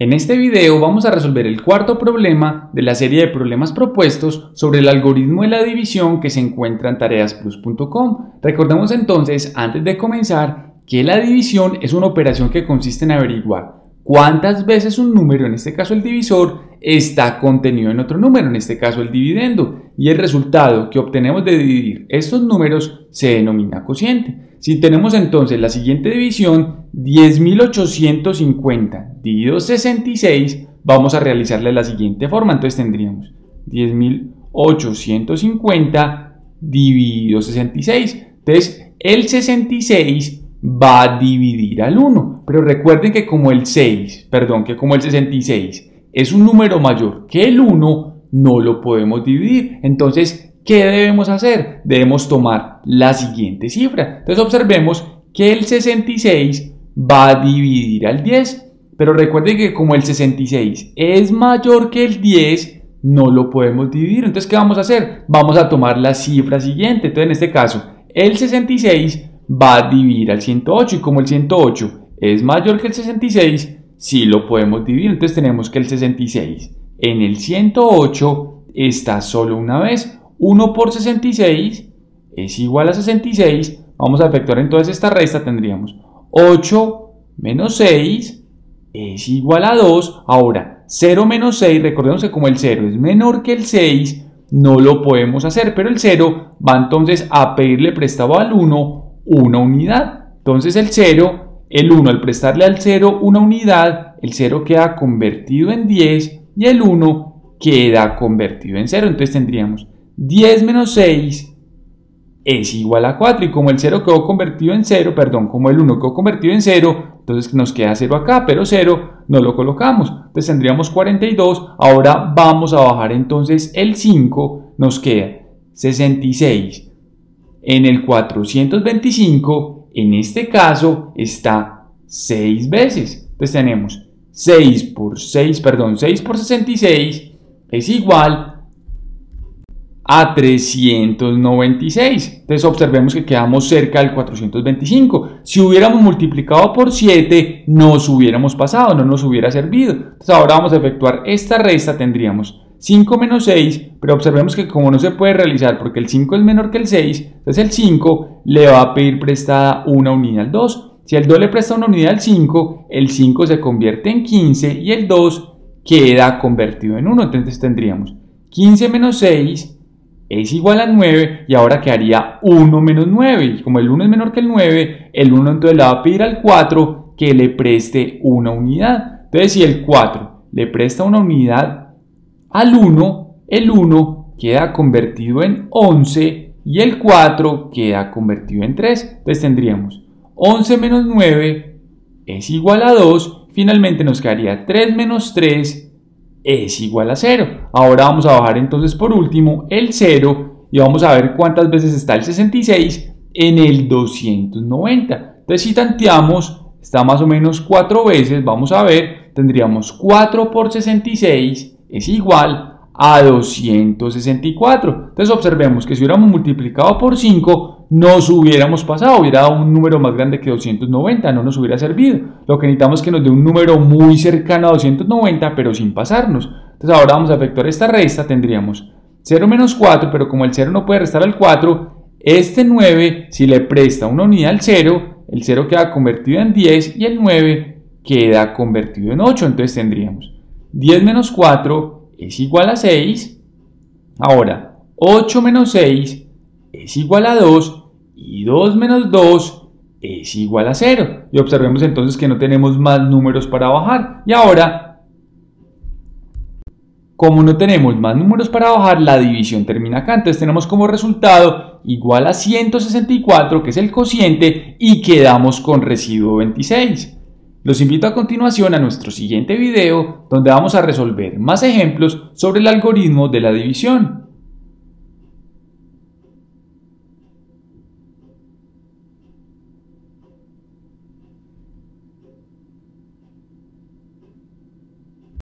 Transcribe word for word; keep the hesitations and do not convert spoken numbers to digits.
En este video vamos a resolver el cuarto problema de la serie de problemas propuestos sobre el algoritmo de la división que se encuentra en tareas plus punto com. Recordemos entonces, antes de comenzar, que la división es una operación que consiste en averiguar cuántas veces un número, en este caso el divisor, está contenido en otro número, en este caso el dividendo, y el resultado que obtenemos de dividir estos números se denomina cociente. Si tenemos entonces la siguiente división, diez mil ochocientos cincuenta dividido sesenta y seis, vamos a realizarla de la siguiente forma. Entonces tendríamos diez mil ochocientos cincuenta dividido sesenta y seis. Entonces el sesenta y seis va a dividir al uno, pero recuerden que como el seis, perdón, que como el sesenta y seis es un número mayor que el uno, no lo podemos dividir. Entonces, ¿qué debemos hacer? Debemos tomar la siguiente cifra. Entonces observemos que el sesenta y seis va a dividir al diez, pero recuerden que como el sesenta y seis es mayor que el diez, no lo podemos dividir. Entonces, ¿qué vamos a hacer? Vamos a tomar la cifra siguiente. Entonces, en este caso, el sesenta y seis va a dividir al ciento ocho, y como el ciento ocho es mayor que el sesenta y seis, sí lo podemos dividir. Entonces tenemos que el sesenta y seis en el ciento ocho está solo una vez. uno por sesenta y seis es igual a sesenta y seis. Vamos a efectuar entonces esta resta. Tendríamos ocho menos seis es igual a dos. Ahora, cero menos seis, recordemos que como el cero es menor que el seis, no lo podemos hacer, pero el cero va entonces a pedirle prestado al uno una unidad. Entonces el cero, el uno al prestarle al cero una unidad, el cero queda convertido en diez y el uno queda convertido en cero. Entonces tendríamos diez menos seis es igual a cuatro, y como el cero quedó convertido en cero, perdón, como el uno quedó convertido en cero, entonces nos queda cero acá, pero cero no lo colocamos. Entonces tendríamos cuarenta y dos. Ahora vamos a bajar entonces el cinco, nos queda sesenta y seis en el cuatrocientos veinticinco, en este caso está seis veces. Entonces tenemos seis por seis, perdón, seis por sesenta y seis es igual a trescientos noventa y seis. Entonces observemos que quedamos cerca del cuatrocientos veinticinco. Si hubiéramos multiplicado por siete, nos hubiéramos pasado, no nos hubiera servido. Entonces ahora vamos a efectuar esta resta. Tendríamos cinco menos seis, pero observemos que como no se puede realizar porque el cinco es menor que el seis, entonces el cinco le va a pedir prestada una unidad al dos. Si el dos le presta una unidad al cinco, el cinco se convierte en quince y el dos queda convertido en uno. Entonces tendríamos quince menos seis es igual a nueve, y ahora quedaría uno menos nueve, y como el uno es menor que el nueve, el uno entonces le va a pedir al cuatro que le preste una unidad. Entonces si el cuatro le presta una unidad al uno, el uno queda convertido en once y el cuatro queda convertido en tres. Entonces tendríamos once menos nueve es igual a dos. Finalmente nos quedaría tres menos tres es igual a cero. Ahora vamos a bajar entonces por último el cero y vamos a ver cuántas veces está el sesenta y seis en el doscientos noventa. Entonces si tanteamos, está más o menos cuatro veces. Vamos a ver, tendríamos cuatro por sesenta y seis es igual a doscientos sesenta y cuatro. Entonces observemos que si hubiéramos multiplicado por cinco, nos hubiéramos pasado, hubiera dado un número más grande que doscientos noventa, no nos hubiera servido. Lo que necesitamos es que nos dé un número muy cercano a doscientos noventa, pero sin pasarnos. Entonces ahora vamos a efectuar esta resta. Tendríamos cero menos cuatro, pero como el cero no puede restar al cuatro, este nueve, si le presta una unidad al cero, el cero queda convertido en diez y el nueve queda convertido en ocho. Entonces tendríamos diez menos cuatro es igual a seis. Ahora, ocho menos seis es igual a dos, y dos menos dos es igual a cero. Y observemos entonces que no tenemos más números para bajar. Y ahora, como no tenemos más números para bajar, la división termina acá. Entonces tenemos como resultado igual a ciento sesenta y cuatro, que es el cociente, y quedamos con residuo veintiséis. Los invito a continuación a nuestro siguiente video, donde vamos a resolver más ejemplos sobre el algoritmo de la división.